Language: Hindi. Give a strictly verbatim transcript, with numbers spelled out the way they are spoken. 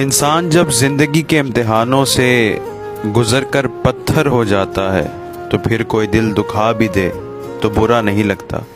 इंसान जब ज़िंदगी के इम्तहानों से गुज़रकर पत्थर हो जाता है तो फिर कोई दिल दुखा भी दे तो बुरा नहीं लगता।